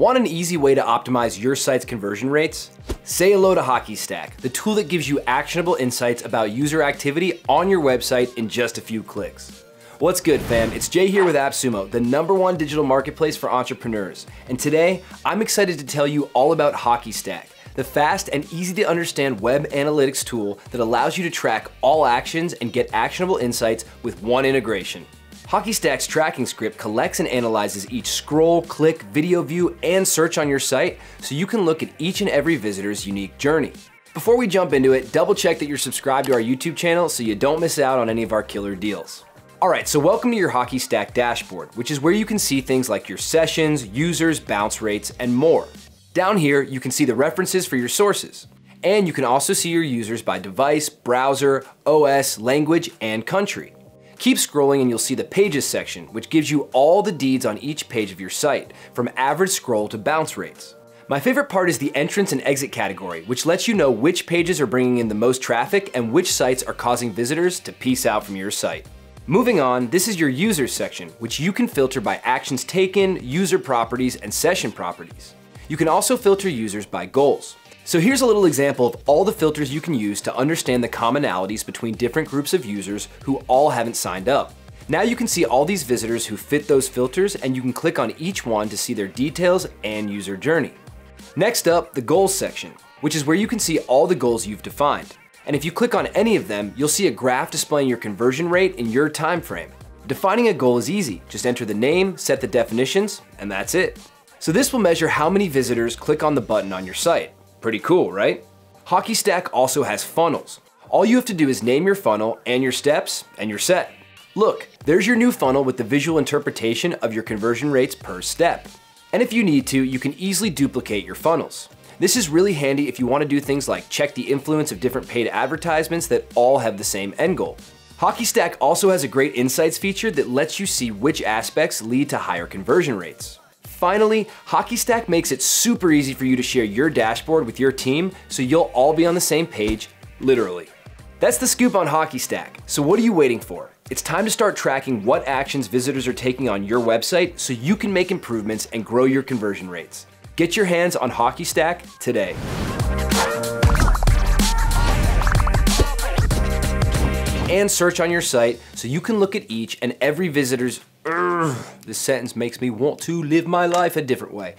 Want an easy way to optimize your site's conversion rates? Say hello to HockeyStack, the tool that gives you actionable insights about user activity on your website in just a few clicks. What's good, fam? It's Jay here with AppSumo, the #1 digital marketplace for entrepreneurs. And today, I'm excited to tell you all about HockeyStack, the fast and easy to understand web analytics tool that allows you to track all actions and get actionable insights with one integration. HockeyStack's tracking script collects and analyzes each scroll, click, video view, and search on your site so you can look at each and every visitor's unique journey. Before we jump into it, double check that you're subscribed to our YouTube channel so you don't miss out on any of our killer deals. Alright, so welcome to your HockeyStack dashboard, which is where you can see things like your sessions, users, bounce rates, and more. Down here, you can see the references for your sources. And you can also see your users by device, browser, OS, language, and country. Keep scrolling and you'll see the pages section, which gives you all the deeds on each page of your site, from average scroll to bounce rates. My favorite part is the entrance and exit category, which lets you know which pages are bringing in the most traffic and which sites are causing visitors to peace out from your site. Moving on, this is your users section, which you can filter by actions taken, user properties, and session properties. You can also filter users by goals. So here's a little example of all the filters you can use to understand the commonalities between different groups of users who all haven't signed up. Now you can see all these visitors who fit those filters, and you can click on each one to see their details and user journey. Next up, the goals section, which is where you can see all the goals you've defined. And if you click on any of them, you'll see a graph displaying your conversion rate in your time frame. Defining a goal is easy. Just enter the name, set the definitions, and that's it. So this will measure how many visitors click on the button on your site. Pretty cool, right? HockeyStack also has funnels. All you have to do is name your funnel and your steps, and you're set. Look, there's your new funnel with the visual interpretation of your conversion rates per step. And if you need to, you can easily duplicate your funnels. This is really handy if you want to do things like check the influence of different paid advertisements that all have the same end goal. HockeyStack also has a great insights feature that lets you see which aspects lead to higher conversion rates. Finally, HockeyStack makes it super easy for you to share your dashboard with your team so you'll all be on the same page, literally. That's the scoop on HockeyStack. So what are you waiting for? It's time to start tracking what actions visitors are taking on your website so you can make improvements and grow your conversion rates. Get your hands on HockeyStack today. And search on your site so you can look at each and every visitor's This sentence makes me want to live my life a different way.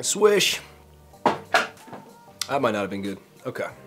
Swish. That might not have been good. Okay.